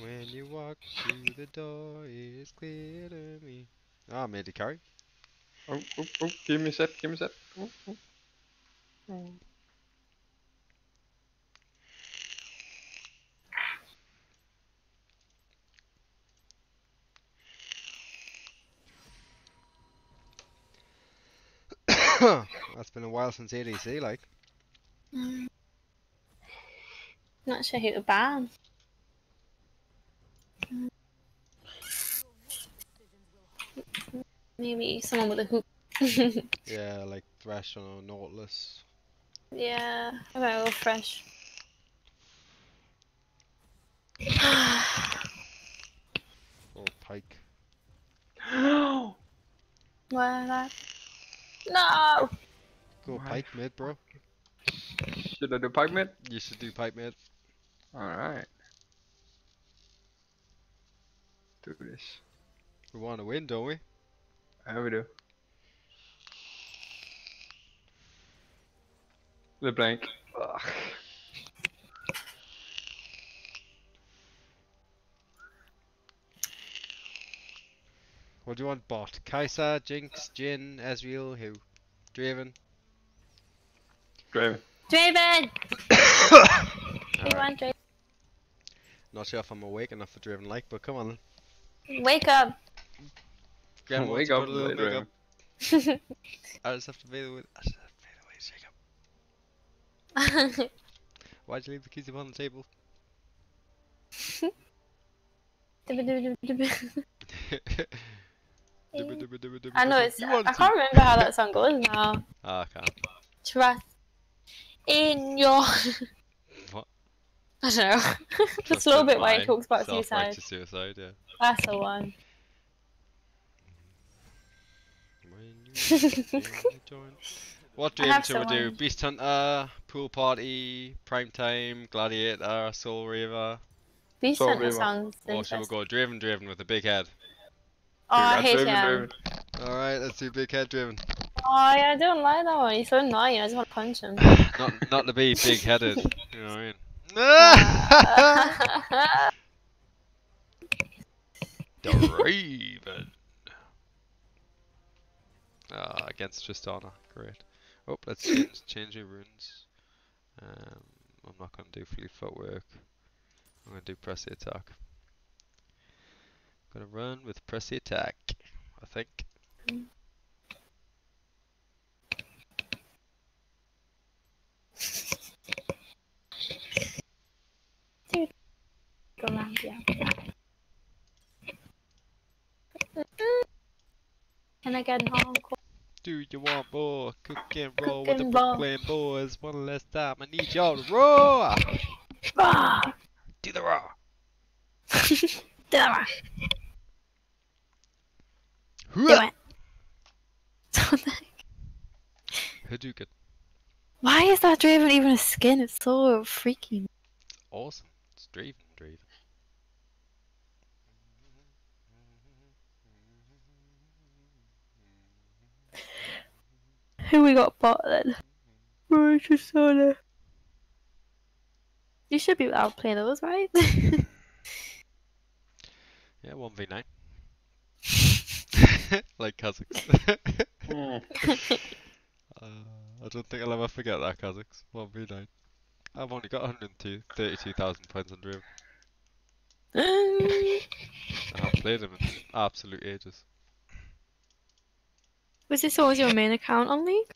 When you walk through the door, it's clear to me. Ah, oh, Mandy Curry. Oh, give me a sec, Oh. That's been a while since ADC, like. Not sure who to ban. Maybe someone with a hoop. Yeah, like Thresh or Nautilus. Yeah, I'm gonna go Thresh. Or Pike. No! Why that? No! Go Pike mid, bro. Should I do Pike mid? You should do Pike mid. Alright. Do this. We want to win, don't we? Yeah, we do. LeBlanc. Ugh. What do you want bot? Kaisa, Jinx, Jhin, Ezreal, who? Draven? Draven! Right. Not sure if I'm awake enough for Draven like, but come on then. Wake up! Yeah, wake up, little wake up. I just have to be the way to wake up. Why'd you leave the keys upon the table? I know it's. I can't remember how that song goes now. Ah, I can't. Trust in your. What? I don't know. Just a little bit where he talks about suicide. Suicide, yeah. That's the one. What dream should we do? Beast Hunter, Pool Party, Prime Time, Gladiator, Soul Reaver. Beast Hunter sounds interesting. Or should we go Draven with a big head? Oh, I hate him. Alright, let's do big head Draven. Oh yeah, I don't like that one. He's so annoying, I just want to punch him. Not to be big headed, you know what I mean? Draven. Against Tristana, great. Oh, let's change your runes. I'm not going to do fleet footwork. I'm going to do press the attack. I'm going to run with press the attack, I think. Can I get an encore? Do you want more? Cook and roll with the Brooklyn boys. One last time, I need y'all to roar! Roar! Do the roar! Do the roar! Do it! Hadouken. Why is that Draven even a skin? It's so freaky. It's awesome. It's Draven. Who we got bot then? Tristana. You should be out playing those, right? Yeah, 1v9. Like Kazakhs. I don't think I'll ever forget that, Kazakhs. 1v9. I've only got 132,000 points on Dream. I haven't played him in absolute ages. Was this always your main account on League?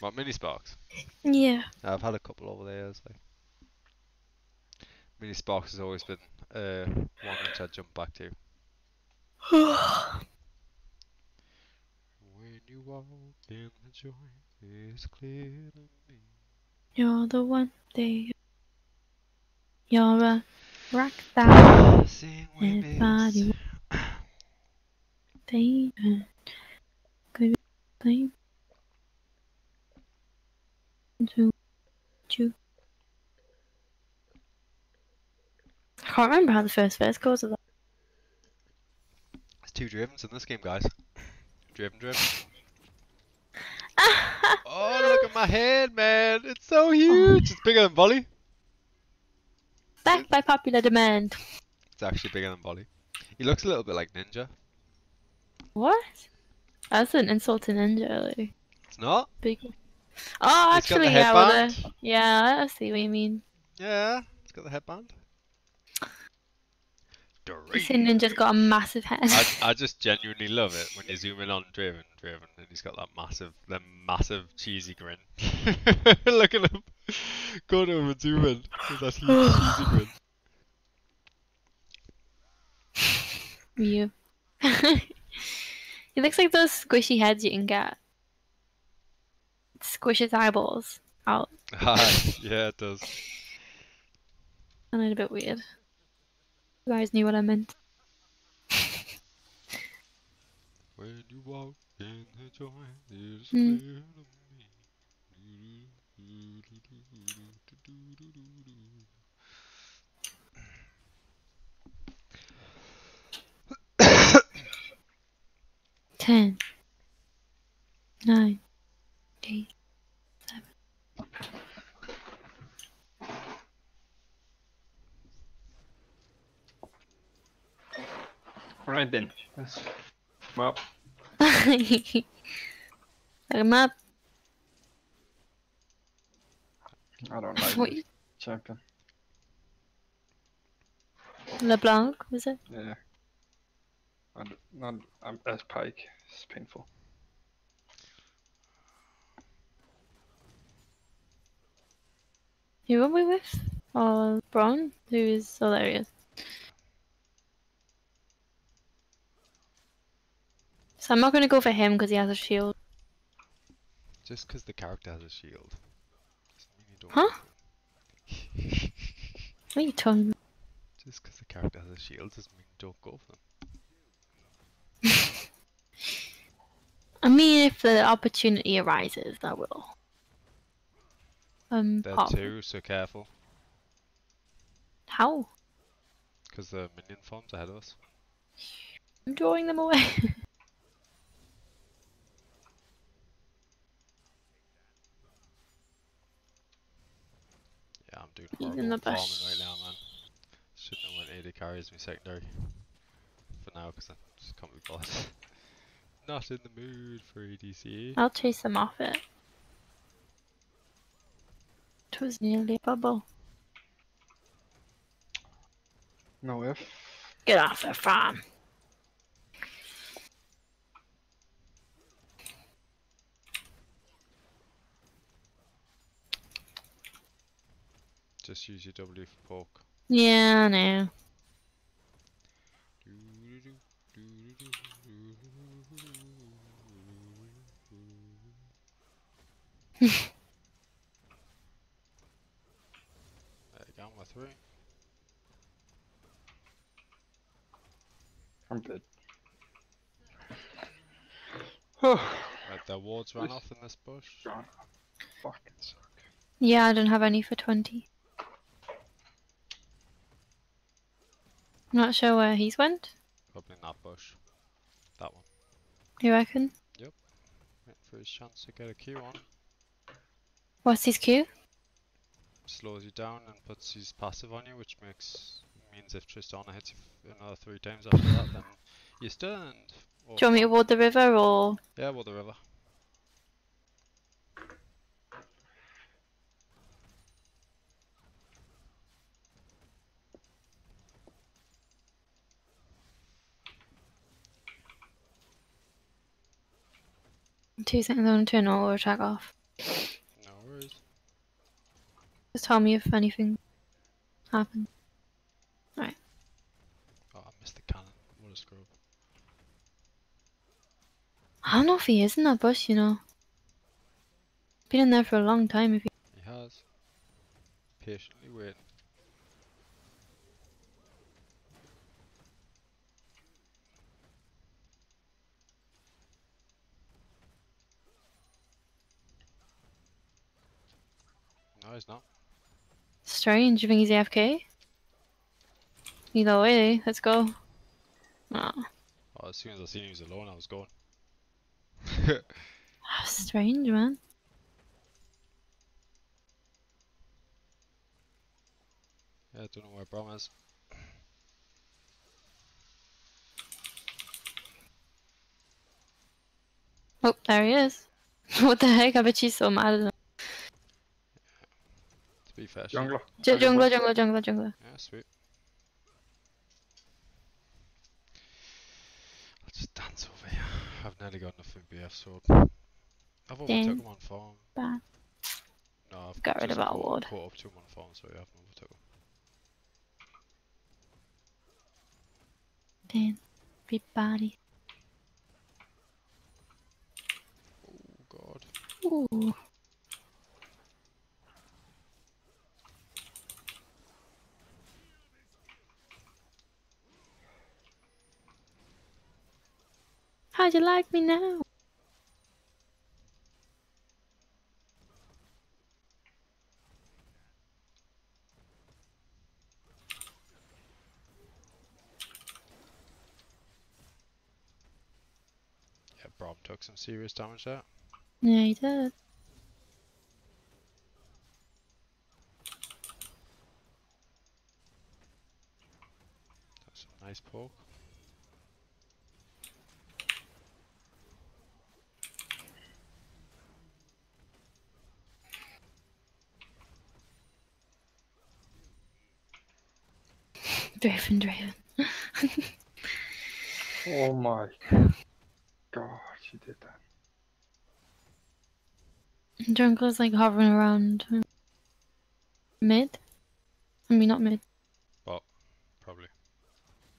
What, Mini Sparks? Yeah. I've had a couple over there, so. Mini Sparks has always been one which I jump back to. When you walk in the joy, it's clear to me. You're the one thing. You're a rock star. Sing with me. I can't remember how the first verse goes of that. There's two Dravens in this game, guys. Draven. Oh, look at my head, man! It's so huge! It's bigger than Volley. Back by popular demand. It's actually bigger than Voli. He looks a little bit like Ninja. What? That's an insult to Ninja. Like. It's not? Big. Oh, it's actually, yeah. With the... Yeah, I see what you mean. Yeah, it's got the headband. Ninja's got a massive head. I just genuinely love it when you zoom in on Draven, and he's got that massive cheesy grin. Look at him. Go over and zoom in. That huge cheesy grin. Mew. He looks like those squishy heads you can get. Squish his eyeballs out. Yeah, it does. I know, a bit weird. You guys knew what I meant. When you walk in the joy, there's a clear of me. Do. 10, 9, 8, 7. Right then, yes. Come up. Come up. I don't like what? This champion. LeBlanc, was it? Yeah. I'm as Pike. It's painful. Who are we with? Oh, Braum, who is hilarious. So I'm not going to go for him because he has a shield. Just because the character has a shield. Huh? What are you talking about? Just because the character has a shield doesn't mean don't go for them. I mean, if the opportunity arises, I will. They're two, so careful. How? Because the minion forms ahead of us. I'm drawing them away. I'm doing horrible farming right now, man. Shouldn't have went AD carries me secondary for now because I just can't be bothered. Not in the mood for ADC. I'll chase them off it. It was nearly a bubble. No if. Get off the farm. Just use your W for poke. Yeah, I know. There you go, my three. I'm dead. Right, the wards ran off in this bush. Fucking suck. Yeah, I don't have any for 20. Not sure where he's went. Probably not bush. That one. You reckon? Yep. Wait for his chance to get a Q on. What's his Q? Slows you down and puts his passive on you, which means if Tristana hits you another 3 times after that, then you're stunned. Or... Do you want me to ward the river or? Yeah, ward the river. Two seconds, I'm going to turn all our track off. No worries. Just tell me if anything happens. Alright. Oh, I missed the cannon. What a scrub. I don't know if he is in that bush, you know. Been in there for a long time if he... He has. Patiently waiting. No, he's not. Strange, you think he's AFK? Either way, let's go. No. Oh, as soon as I seen he was alone, I was gone. Strange, man. Yeah, I don't know where Braum is. Oh, there he is. What the heck? I bet she's so mad at him. To be fair, jungler. Jungler. Yeah, sweet. I'll just dance over here. I've nearly got nothing BF sword. I've already took him on farm. Bad. No, I've got rid of our ward. Caught up to him on farm, so I haven't overtook him. Then, everybody. Ooh. How'd you like me now? Yeah, Braum took some serious damage there. Yeah, he did. That's a nice poke. Draven. Oh my god, she did that. Jungler's like hovering around mid. I mean, not mid. Well, probably.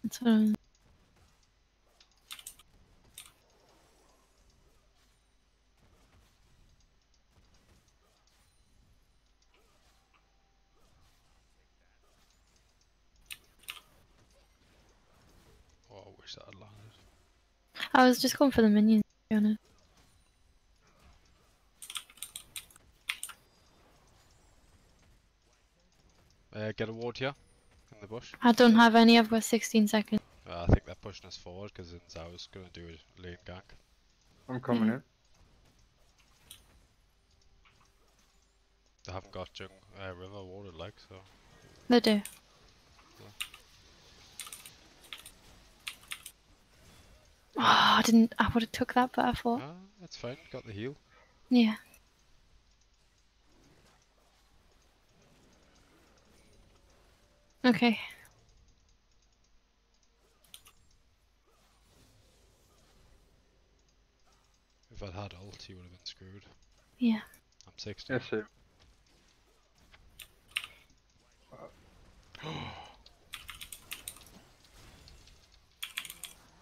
That's what I mean. Oh, I wish that had landed. I was just going for the minions, to be honest. Get a ward here, in the bush. I don't have any, I've got 16 seconds. I think they're pushing us forward, because Zhao's going to do a lane gank. I'm coming in. They haven't got river warded like, so... They do. Yeah. Oh, I would have took that, but I thought... that's fine, got the heal. Yeah. Okay. If I'd had ult, he would have been screwed. Yeah. I'm 60. Yes, sir.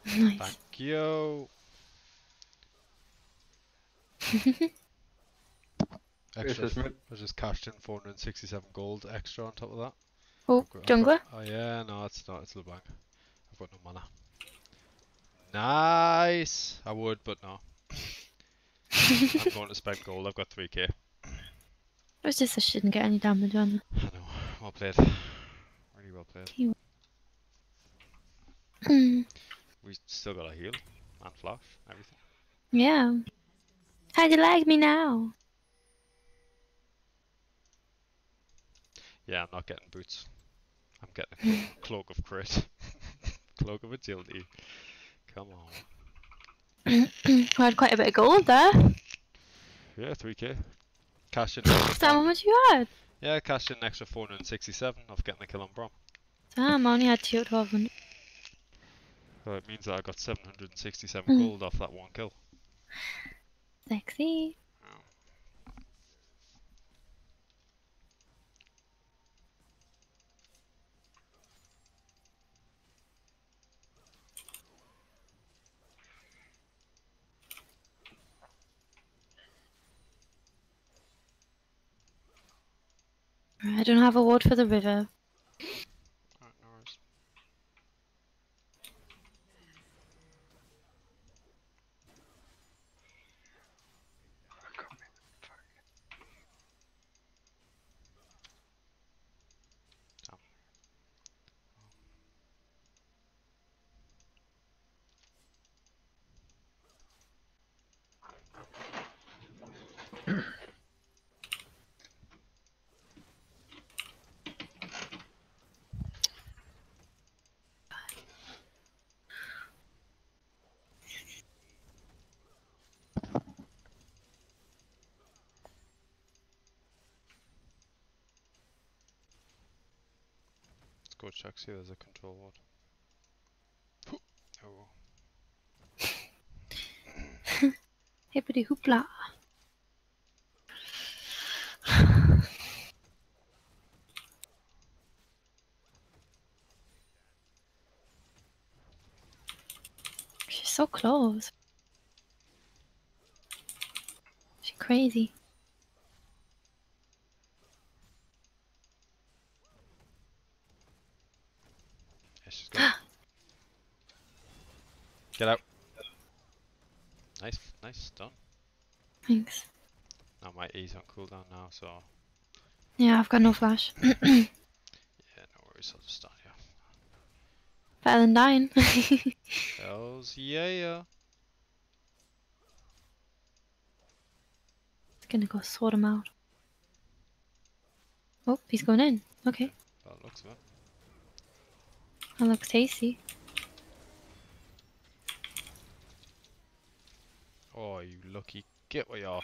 Nice. Thank you. Extra. I just cashed in 467 gold extra on top of that. Oh, jungler? Oh yeah, no, it's not, it's LeBlanc. I've got no mana. Nice! I would, but no. I'm going to spend gold, I've got 3k. It was just I shouldn't get any damage on it. I know, well played. Really well played. We still got a heal, and flash, everything. Yeah. How'd you like me now? Yeah, I'm not getting boots. I'm getting a cloak of crit. Cloak of agility. Come on. I had quite a bit of gold there. Yeah, 3k. Cash in. Is that how much you had? Yeah, cash in an extra 467 off getting the kill on Braum. Damn, I only had 2,200. Well, it means that I got 767 gold off that one kill. Sexy. I don't have a ward for the river. Alright, no worries. Oh. go check, see there's a control ward. Oh. Hippity hoopla. She's so close. She's crazy. Get out. Nice stun. Thanks. Now my E's on cooldown now, so... Yeah, I've got no flash. Yeah, no worries, I'll just start here. Better than dying. Hells yeah. It's gonna go sort him out. Oh, he's going in. Okay. That looks good. That looks tasty. Oh, you lucky. Get what you are.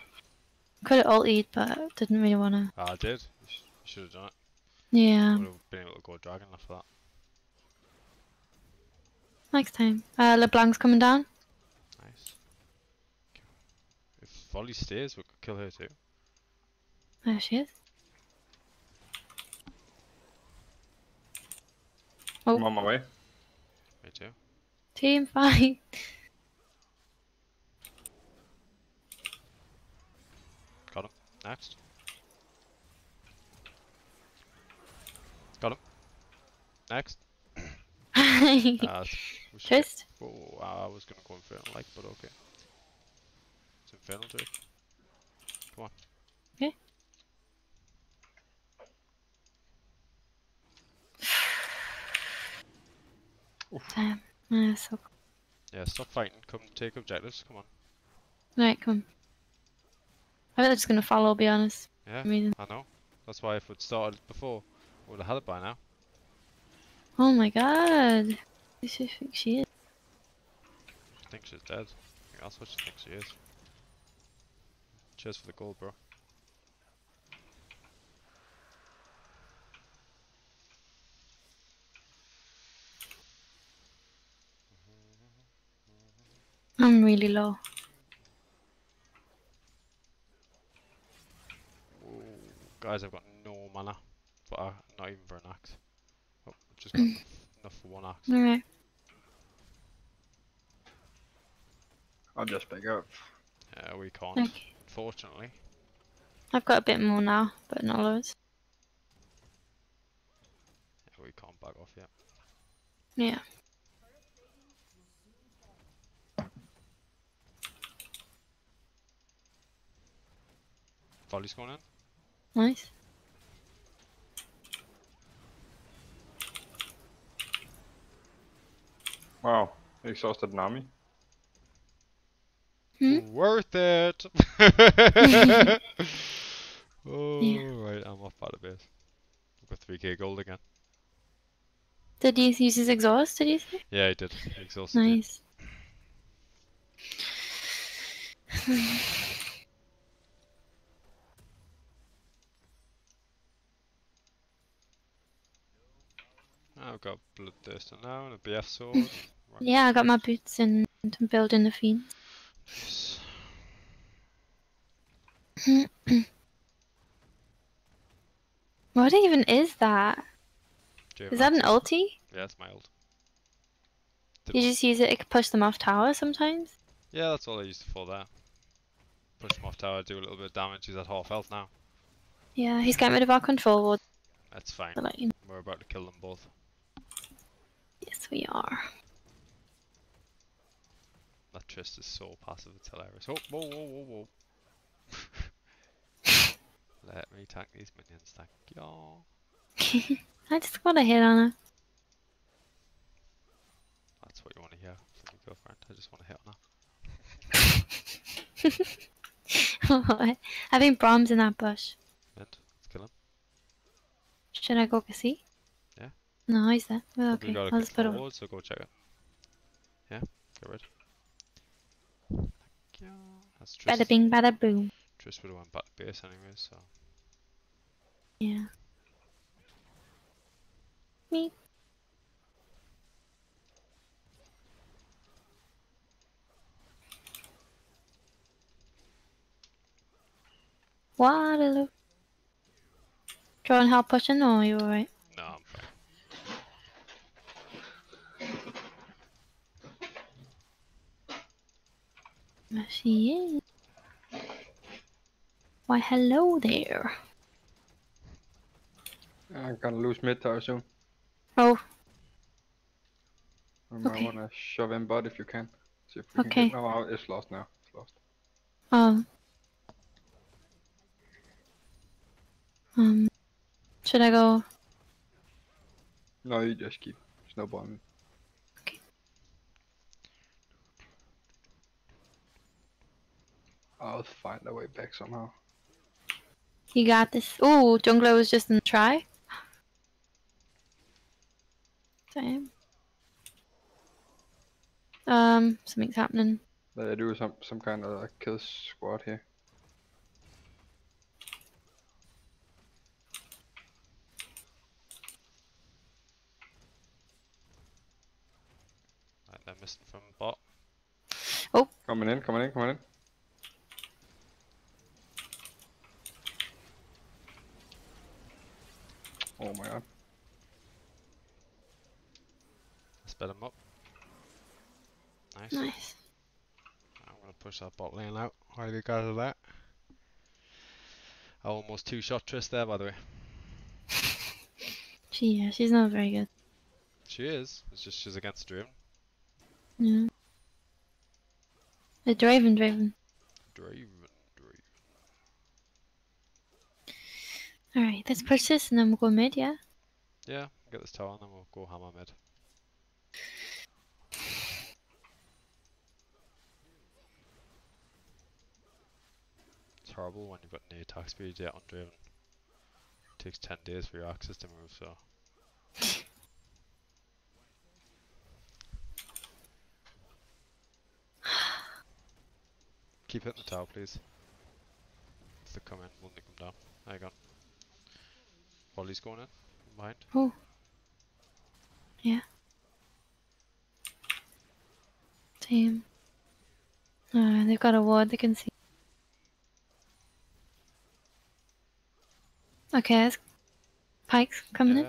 Could have ulted, but I didn't really want to. I did. You should have done it. Yeah. I would have been able to go dragon after that. Next time. LeBlanc's coming down. Nice. If Volley stays, we could kill her too. There she is. Oh. I'm on my way. Me too. Team fight. Next. Got him. Next. Trist? Oh, I was gonna go Infernal like, but okay. It's Infernal too. Come on. Okay. Damn. Yeah, so cool. Yeah, stop fighting. Come take objectives. Come on. Right, come. I bet they're just gonna follow, I'll be honest. Yeah, I know. That's why if we'd started before, we would've had it by now. Oh my god! Who do you think she is? I think she's dead. I think that's what she thinks she is. Cheers for the gold, bro. I'm really low. Guys, I've got no mana, but not even for an axe. Oh, I've just got enough for one axe. Alright. I'll just pick up. Yeah, we can't, okay. Unfortunately. I've got a bit more now, but not loads. Yeah, we can't back off yet. Yeah. Volley's going in. Nice. Wow, exhausted Nami. Hmm? Worth it! Oh, yeah. Right, I'm off by the base. I've got 3k gold again. Did he use his exhaust, did he say? Yeah, he did. Exhausted. Nice. I've got Bloodthirster now and a BF sword. Right. Yeah, I got my boots and I'm building the fiend. Yes. What even is that? Is that an ulti? Yeah, it's my ult. You just use it, it can push them off tower sometimes? Yeah, that's all I used it for there. Push them off tower, do a little bit of damage, he's at half health now. Yeah, he's getting rid of our control ward. That's fine, we're about to kill them both. Yes, we are. That Trist is so passive, it's hilarious. Oh, whoa, whoa, whoa, whoa. Let me tank these minions, thank you. I just want to hit on her. That's what you want to hear from your girlfriend. I just want to hit on her. I think Braum's in that bush. Let's kill him. Should I go see? Yeah. No, he's there. Well, okay, I'll just put him. So go check it. Yeah, get rid. Thank you. That's Trist. Bada bing, bada boom. Trist would have went back to base anyway, so. Yeah. me. Waterloo. Trying to help pushing, or are you alright? No, I'm fine. There she is. Why, hello there. I'm gonna lose mid tower soon. Oh. I might wanna shove in bot if you can. See if we can get... No, it's lost now. It's lost. Should I go? No, you just keep snowballing. Okay. I'll find a way back somehow. You got this. Ooh, jungler was just in the try. Damn. Something's happening. They do some kind of kill squad here. Right, they're missing from bot. Oh. Coming in, coming in, coming in. Oh my god. Sped him up. Nice. Nice. I'm gonna push that bot lane out. Highly regarded that. I almost two-shot Triss there, by the way. Yeah, she's not very good. She is. It's just she's against Draven. Yeah. The Draven. Alright, let's push this and then we'll go mid, yeah? Yeah, get this tower and then we'll go hammer mid. It's horrible when you've got no attack speed yet on Draven. It takes 10 days for your axis to move, so... Keep hitting the tower, please. If they come in, we'll nick them down. There you go. Volley's going in, behind. Oh. Yeah. Damn. Ah, they've got a ward, they can see. Okay, there's Pike's coming in.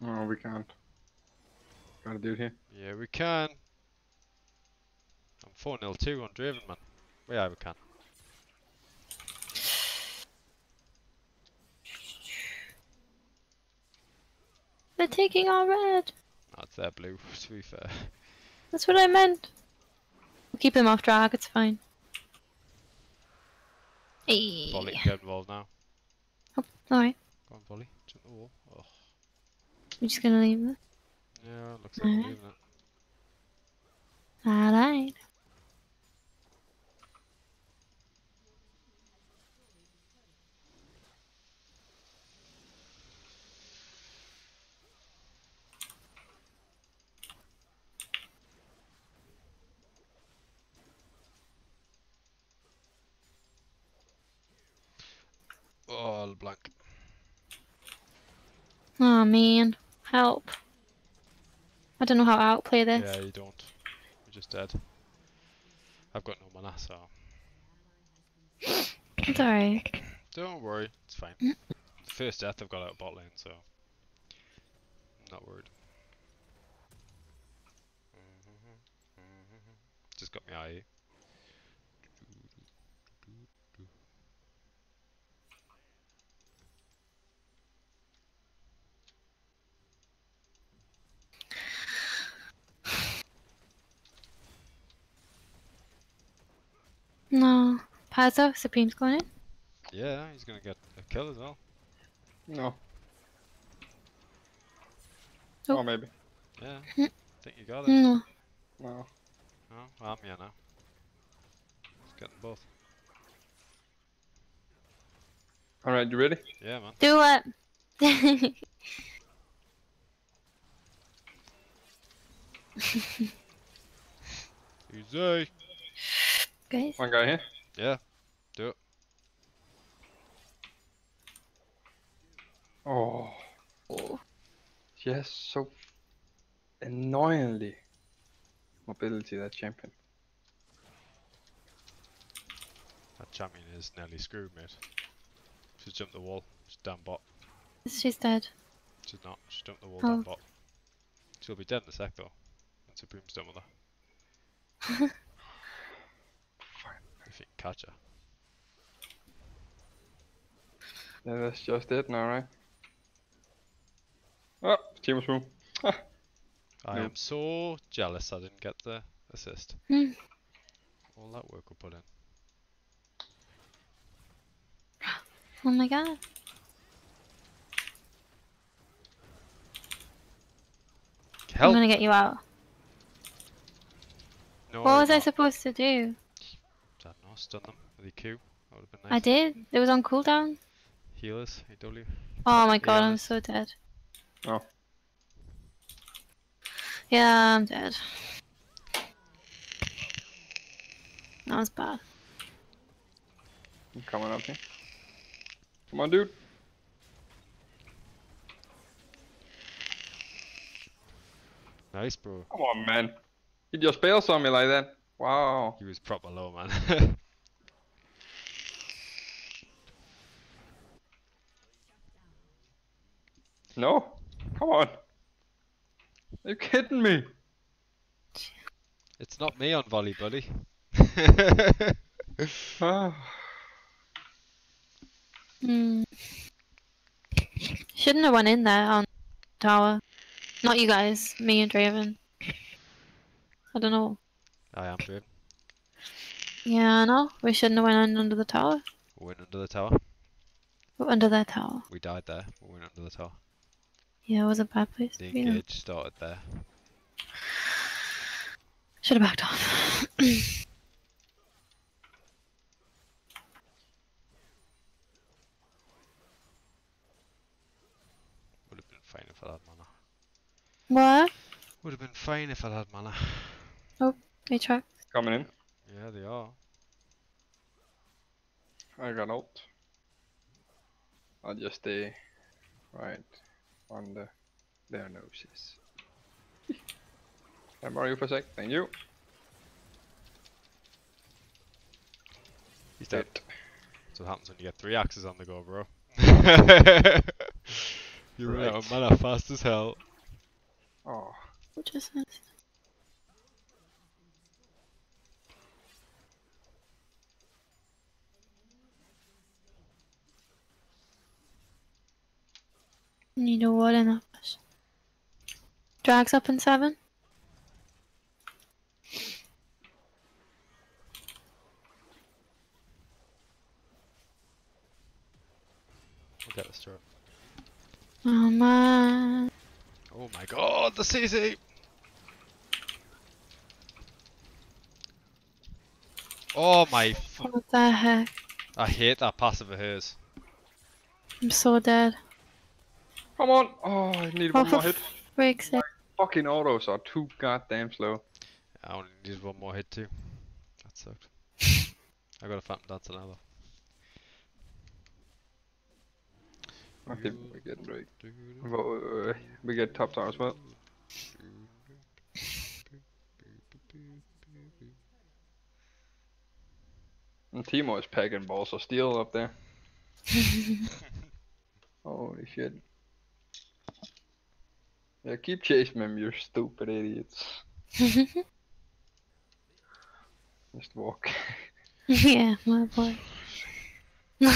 No, we can't. Gotta do it here. Yeah, we can. I'm 4-0-2 on Draven, man. Yeah, we can. They're taking our red. That's their blue, to be fair. That's what I meant. We'll keep him off drag, it's fine. Hey. Volley can get involved now. Oh, alright. Go on, Volley. Jump the wall. Oh. We're just gonna leave this? Yeah, looks like we're leaving it. Alright. Oh, LeBlanc. Oh man, help. I don't know how to outplay this. Yeah, you don't. You're just dead. I've got no mana, so... It's alright. Don't worry, it's fine. First death I've got out of bot lane, so... I'm not worried. Just got my IE. No, Pazzo, Supreme's going in. Yeah, he's gonna get a kill as well. No. Oh, maybe. Yeah, I think you got it. No. No. No, well, I'm here now. He's getting both. Alright, you ready? Yeah, man. Do it! Easy! Guys. One guy here? Yeah, do it. Yes, so annoyingly mobility that champion. That champion is nearly screwed, mate. She's jumped the wall. She's damn bot. She's dead. She's not. She jumped the wall, damn bot. She'll be dead in a sec though. Once a broom's done with her. If you catch her. Yeah, that's just it now, right? Oh, Teemo's room. Ah. I am so jealous I didn't get the assist. All that work we put in. Oh my god. Help. I'm gonna get you out. No, what was I supposed to do? I don't know, stun them with your Q. That would have been nice. I did. It was on cooldown. Healers, AW. Oh my god, I'm so dead. Oh. Yeah, I'm dead. That was bad. I'm coming up here. Come on, dude. Nice, bro. Come on, man. He just bails on me like that. Wow. He was proper low, man. No. Come on. Are you kidding me? It's not me on volley, buddy. Shouldn't have went in there on tower. Not you guys, me and Draven. I don't know. I am Draven. Yeah, I know. We shouldn't have went in under the tower. We went under the tower. We're under their tower. We died there. We went under the tower. Yeah, it was a bad place. The engage started there. Should have backed off. What? Would have been fine if I had mana. Oh, Aatrox. Coming in. Yeah, they are. I got ult. I'll just stay right on their noses. Can I borrow you for a sec? Thank you. He's dead. That's what happens when you get 3 axes on the go, bro. You run out of mana fast as hell. Oh. What is this? Need a ward in us. Drags up in 7. We'll get this through. Oh man. Oh my god, the CC! Oh my f- What the heck? I hate that passive of hers. I'm so dead. Come on! Oh, I need one more hit. My fucking autos are too goddamn slow. I only needed one more hit too. That sucked. I got a phantom dancer now though. Okay, we get right. We get top tower as well. And Teemo is packing balls of steel up there. Holy shit. Yeah, keep chasing them, you stupid idiots. Just walk. Yeah, my boy.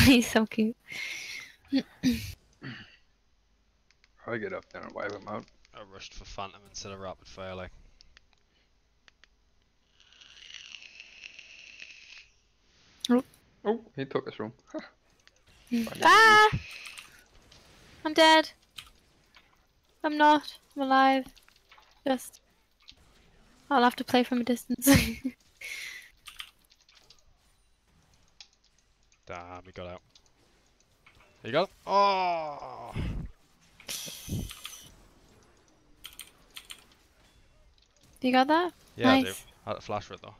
He's so cute. I get up there and wipe him out. I rushed for phantom instead of rapid fire, like. Oh, oh, he took us room. Ah! I'm dead. I'm not. I'm alive. Just. I'll have to play from a distance. Damn, he got out. There you go. Oh! You got that? Yeah, nice. I do. I had a flash for it though.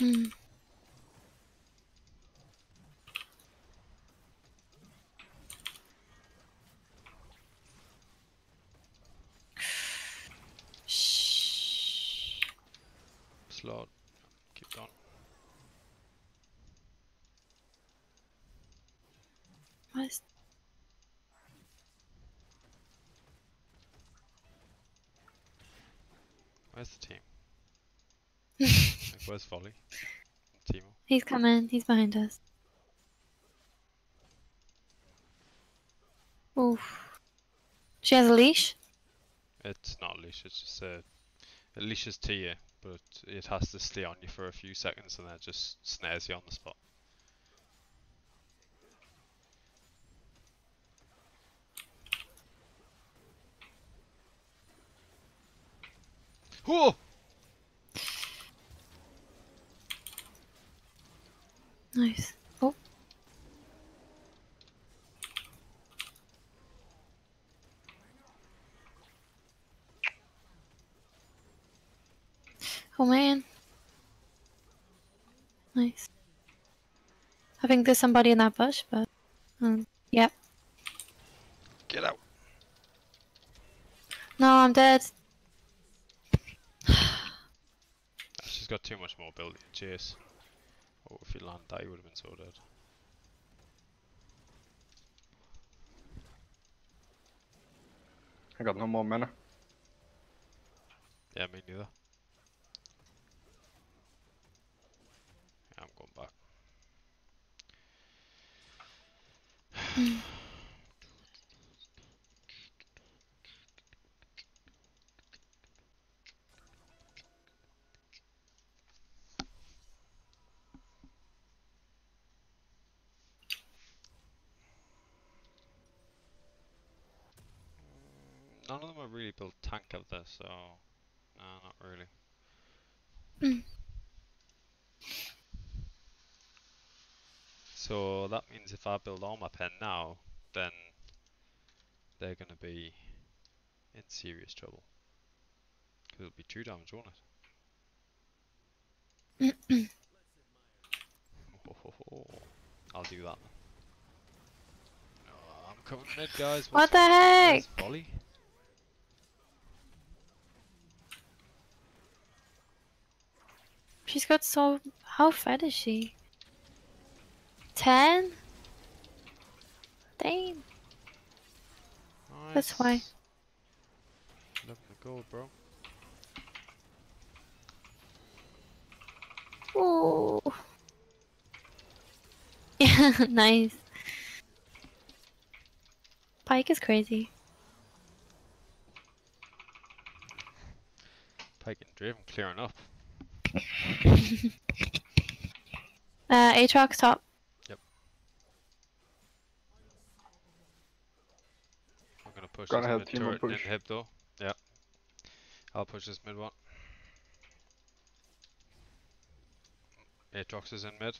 Slot. Keep going. What is where's the team? Like, where's Volley? Teemo? He's coming, he's behind us. Oof. She has a leash? It's not a leash, it's just a leash is to you, but it has to stay on you for a few seconds and then it just snares you on the spot. Whoa! Nice. Oh. Oh man. Nice. I think there's somebody in that bush, but yep. Get out. No, I'm dead. Got too much mobility to chase. Oh, if he landed that, he would have been so dead. I got no more mana. Yeah, me neither. Yeah, I'm going back. None of them are really built tank out there, so no, not really. So that means if I build all my pen now, then they're going to be in serious trouble. Because it'll be 2 damage, won't it? I'll do that. Oh, I'm coming mid, guys. What the heck? Volley? She's got so... How fat is she? 10? Damn. Nice. That's why. Love the gold, bro. Ooh. Yeah, nice. Pike is crazy. Pike and Draven clearing up. Aatrox top. Yep. I'm gonna push this mid turret in hip though. Yeah. I'll push this mid one. Aatrox is in mid.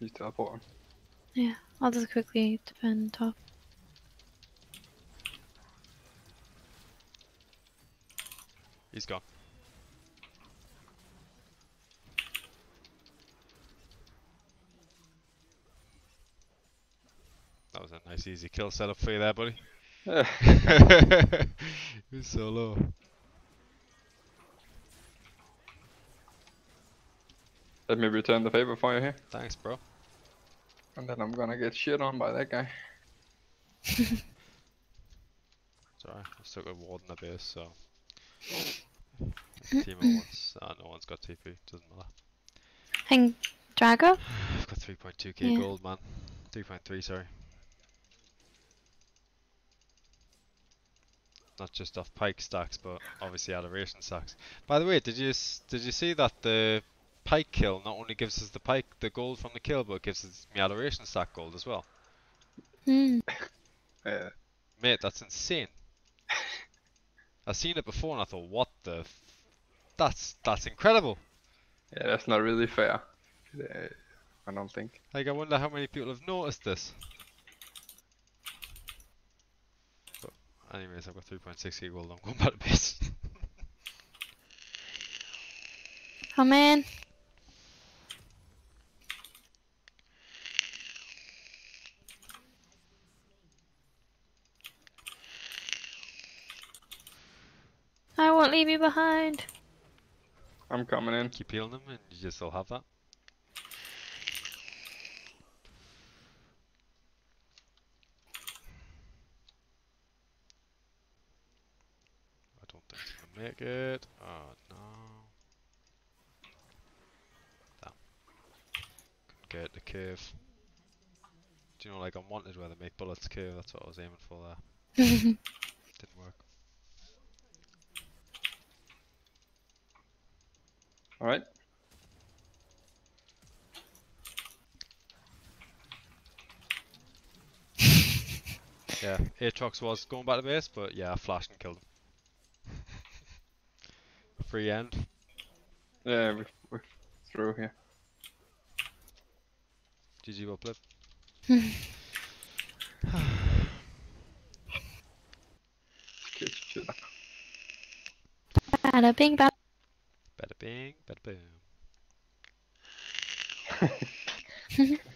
He's teleporting. Yeah, I'll just quickly defend top. He's gone. That was a nice easy kill setup for you there, buddy. Yeah. He was so low. Let me return the favor for you here. Thanks, bro. And then I'm gonna get shit on by that guy. Sorry, I've still got ward in the base, so... Team at once. Ah, no one's got TP, doesn't matter. Hang Drago? I've got 3.2k yeah. Gold, man. 3.3, sorry. Not just off pike stacks, but obviously adoration stacks. By the way, did you see that the pike kill not only gives us the pike the gold from the kill, but it gives us the adoration stack gold as well? Mm. Yeah. Mate, that's insane. I've seen it before and I thought, what the? That's incredible. Yeah, that's not really fair. I don't think. Like, I wonder how many people have noticed this. But anyways, I've got 3.6k gold. I'm going back to base. Oh man. Don't leave me behind. I'm coming in. Keep healing them and you just still have that. I don't think I can make it. Oh no. Damn. Couldn't get the cave. Do you know, like Unwanted where they make bullets cave? That's what I was aiming for there. Didn't work. Alright. Yeah, Aatrox was going back to base, but yeah, I flashed and killed him. Free end. Yeah, we're through here. GG, well played. Bada bing, bada. Bada bing, bada boom.